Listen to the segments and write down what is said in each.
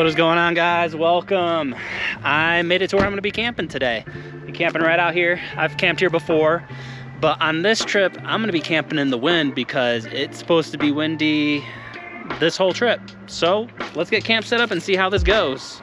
What is going on, guys? Welcome. I made it to where I'm gonna be camping today. I'm camping right out here. I've camped here before, but on this trip, I'm gonna be camping in the wind because it's supposed to be windy this whole trip. So let's get camp set up and see how this goes.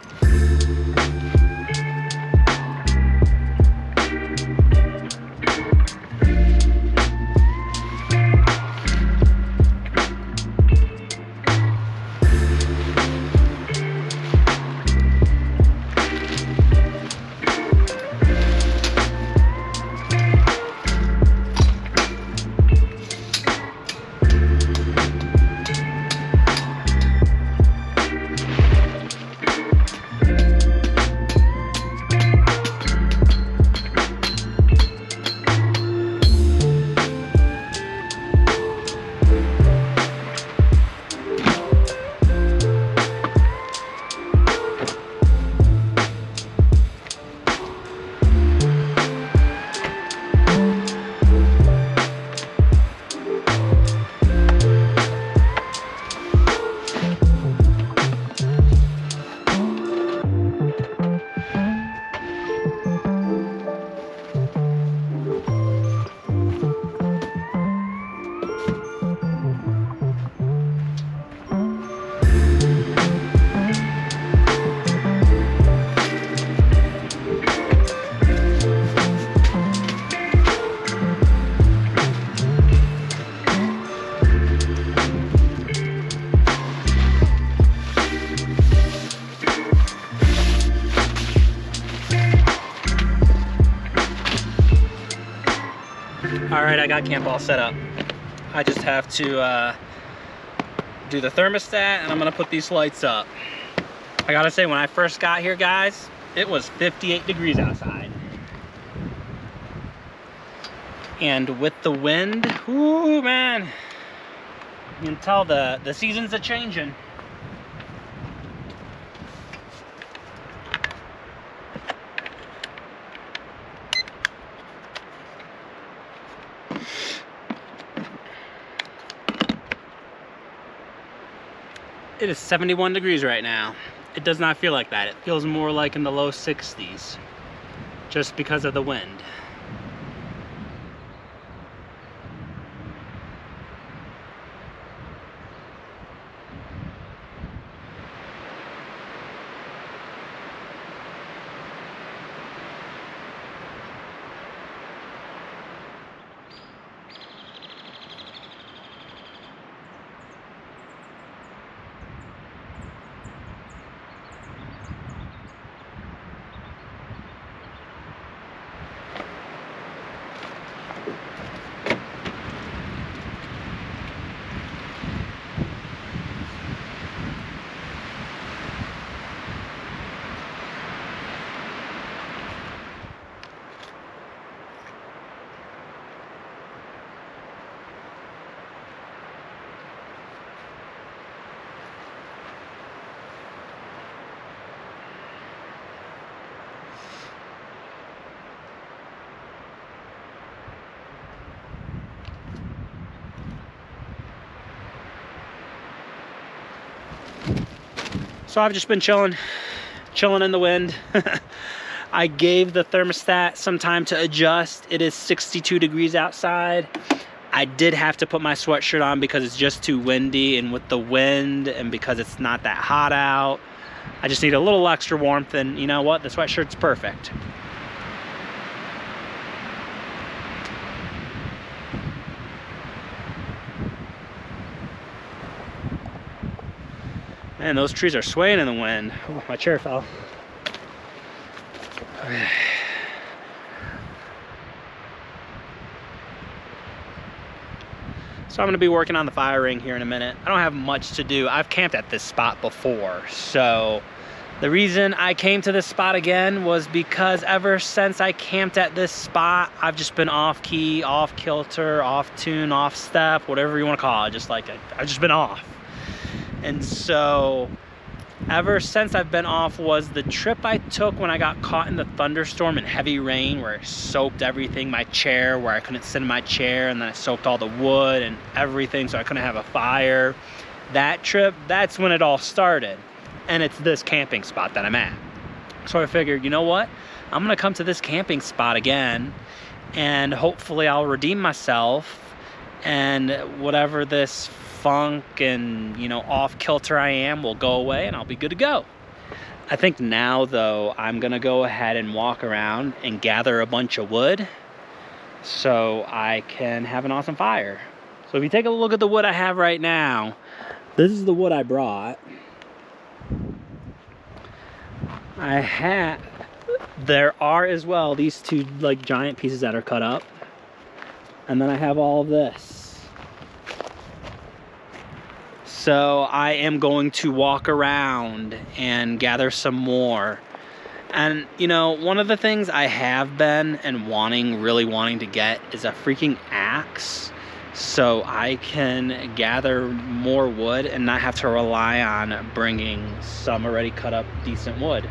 All right, I got camp all set up. I just have to do the thermostat, and I'm gonna put these lights up. I gotta say, when I first got here, guys, it was 58 degrees outside. And with the wind, ooh, man, you can tell the seasons are changing. It is 71 degrees right now. It does not feel like that. It feels more like in the low 60s, just because of the wind. So I've just been chilling in the wind. I gave the thermostat some time to adjust. It is 62 degrees outside. I did have to put my sweatshirt on because it's just too windy, and with the wind and because it's not that hot out, I just need a little extra warmth, and you know what? The sweatshirt's perfect. Man, those trees are swaying in the wind. Oh, my chair fell. Okay. So I'm gonna be working on the fire ring here in a minute. I don't have much to do. I've camped at this spot before. So the reason I came to this spot again was because ever since I camped at this spot, I've just been off key, off kilter, off tune, off step, whatever you wanna call it. Just like, I've just been off. And so ever since I've been off was the trip I took when I got caught in the thunderstorm and heavy rain, where it soaked everything, my chair, where I couldn't sit in my chair, and then it soaked all the wood and everything, so I couldn't have a fire. That trip, that's when it all started. and it's this camping spot that I'm at. So I figured, you know what? I'm gonna come to this camping spot again, and hopefully I'll redeem myself, and whatever this funk and, you know, off-kilter I am will go away and I'll be good to go. I think now, though, I'm gonna go ahead and walk around and gather a bunch of wood so I can have an awesome fire. So if you take a look at the wood I have right now, this is the wood I brought. There are as well these two like giant pieces that are cut up. And then I have all of this. So I am going to walk around and gather some more. And you know, one of the things I have been and really wanting to get is a freaking axe, so I can gather more wood and not have to rely on bringing some already cut up decent wood.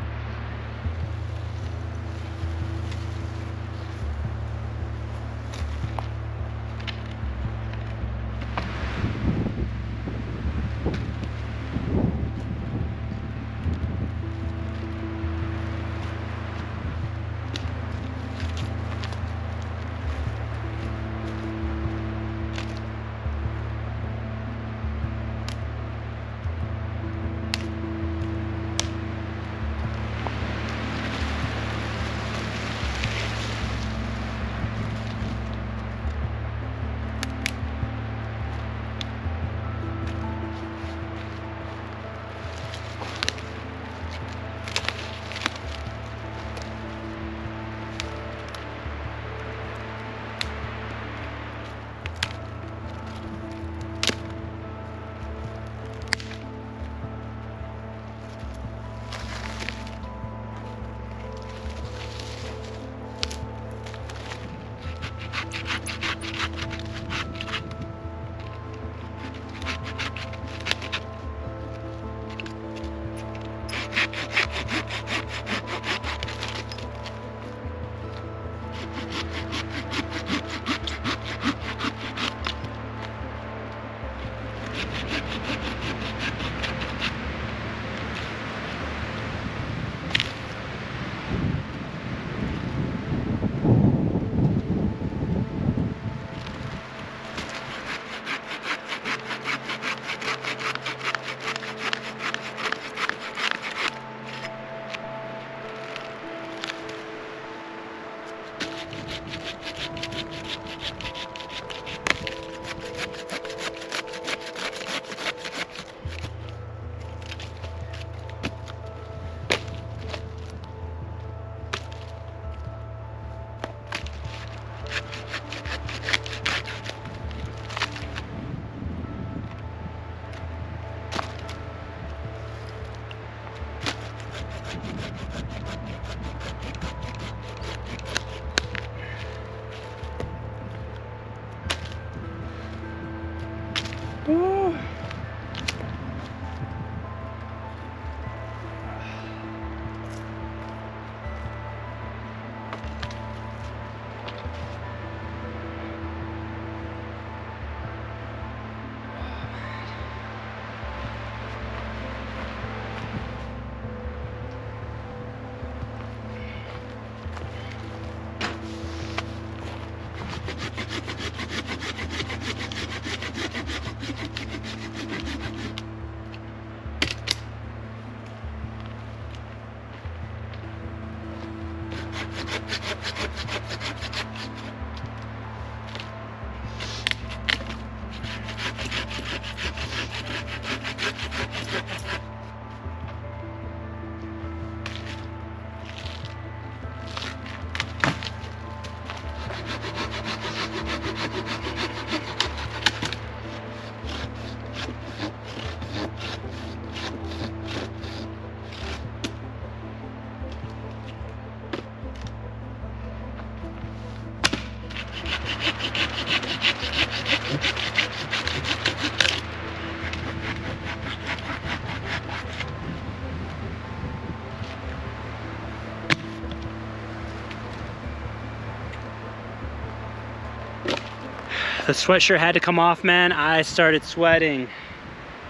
The sweatshirt had to come off, man. I started sweating.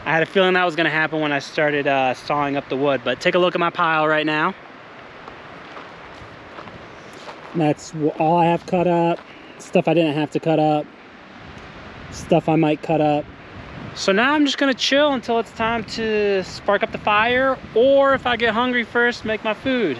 I had a feeling that was going to happen when I started sawing up the wood, but take a look at my pile right now. That's all I have cut up, stuff I didn't have to cut up, stuff I might cut up. So now I'm just going to chill until it's time to spark up the fire, or if I get hungry first, make my food.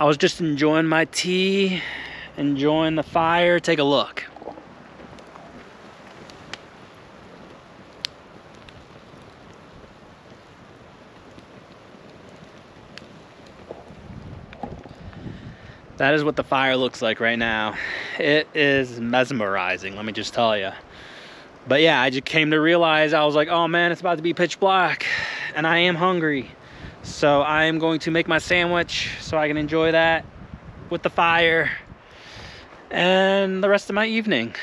I was just enjoying my tea, enjoying the fire. Take a look. That is what the fire looks like right now. It is mesmerizing, let me just tell you. But yeah, I just came to realize, I was like, oh man, it's about to be pitch black and I am hungry. So I am going to make my sandwich so I can enjoy that with the fire and the rest of my evening.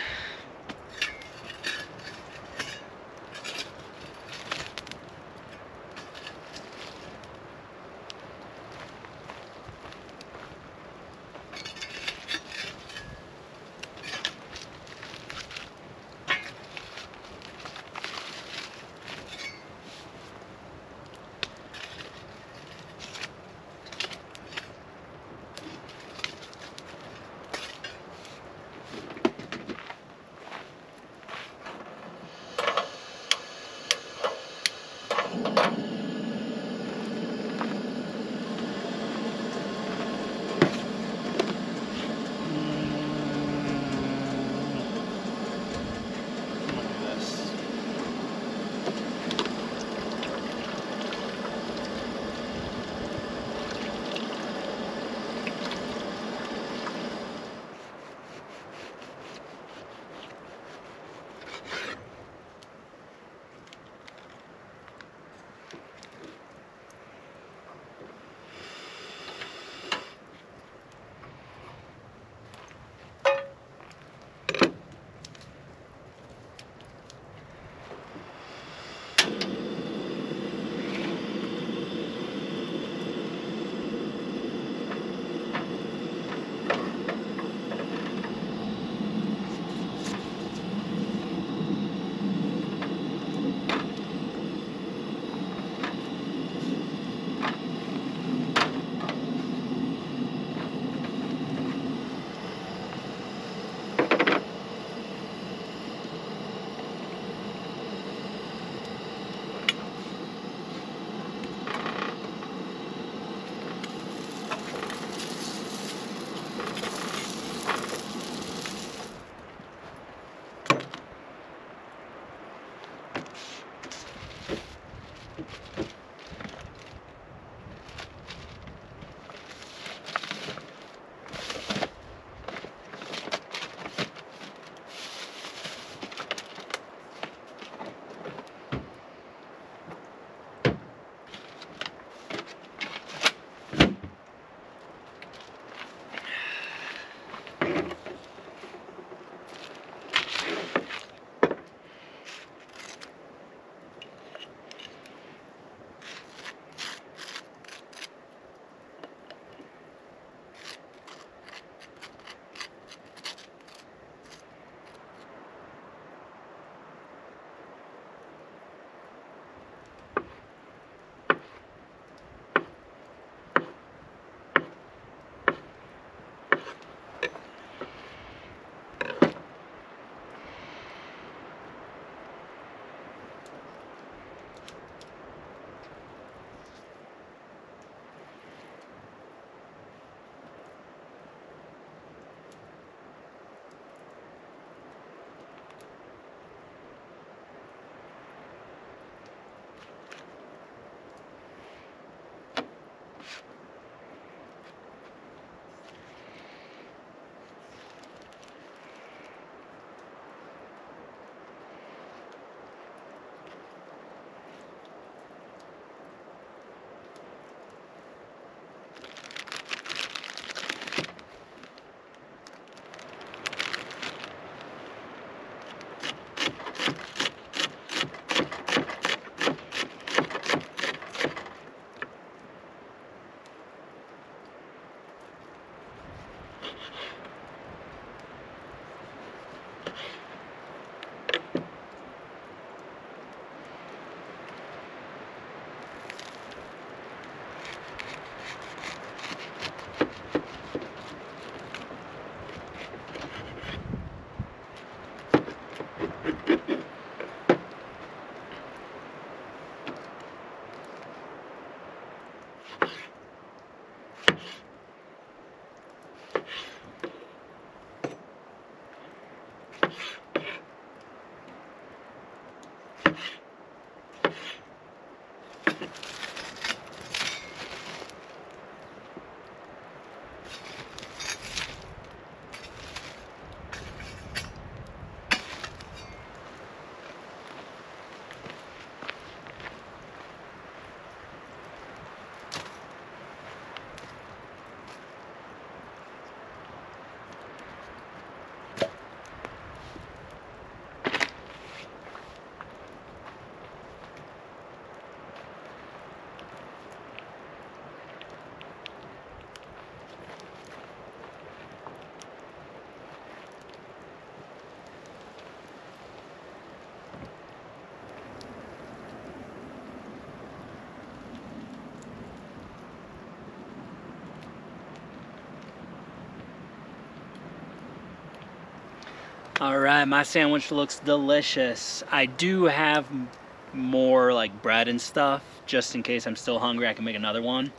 All right, my sandwich looks delicious. I do have more like bread and stuff, just in case I'm still hungry, I can make another one.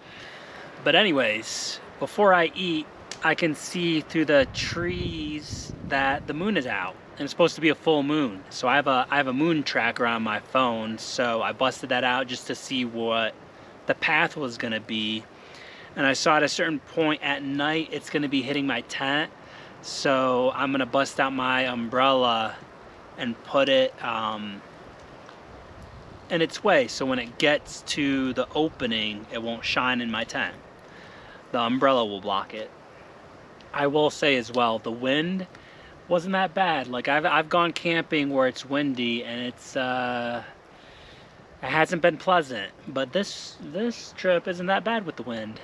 But anyways, before I eat, I can see through the trees that the moon is out. And it's supposed to be a full moon. So I have a moon tracker on my phone, so I busted that out just to see what the path was gonna be. And I saw at a certain point at night, it's gonna be hitting my tent. So I'm gonna bust out my umbrella and put it in its way, so when it gets to the opening, it won't shine in my tent. The umbrella will block it. I will say as well, the wind wasn't that bad. Like I've gone camping where it's windy and it's it hasn't been pleasant, but this trip isn't that bad with the wind.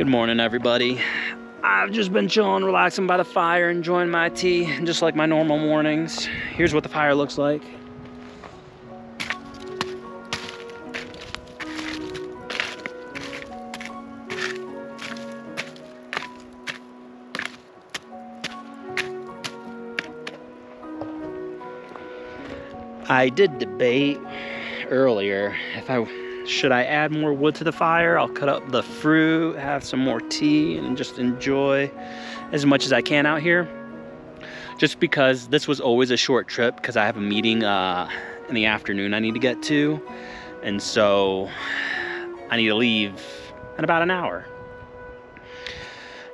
Good morning, everybody. I've just been chilling, relaxing by the fire, enjoying my tea, and just like my normal mornings. Here's what the fire looks like. I did debate earlier if should I add more wood to the fire. I'll cut up the fruit, have some more tea, and just enjoy as much as I can out here, just because this was always a short trip because I have a meeting in the afternoon I need to get to, and so I need to leave in about an hour.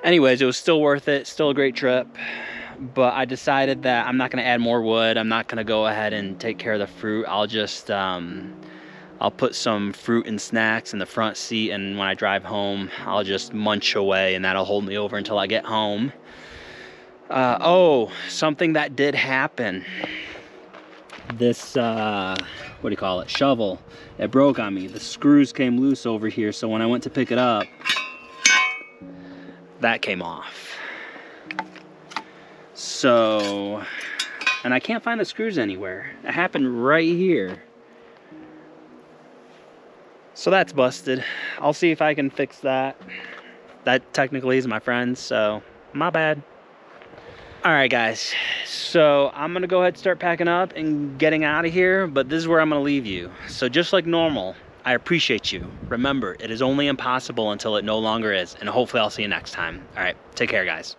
Anyways, it was still worth it, still a great trip, but I decided that I'm not going to add more wood. I'm not going to go ahead and take care of the fruit. I'll just I'll put some fruit and snacks in the front seat, and when I drive home, I'll just munch away, and that'll hold me over until I get home. Oh, something that did happen. This, what do you call it? Shovel. It broke on me. The screws came loose over here, so when I went to pick it up, that came off. So, and I can't find the screws anywhere. It happened right here. So that's busted. I'll see if I can fix that. That technically is my friend, so my bad. All right, guys. So I'm gonna go ahead and start packing up and getting out of here, but this is where I'm gonna leave you. So just like normal, I appreciate you. Remember, it is only impossible until it no longer is, and hopefully I'll see you next time. All right, take care, guys.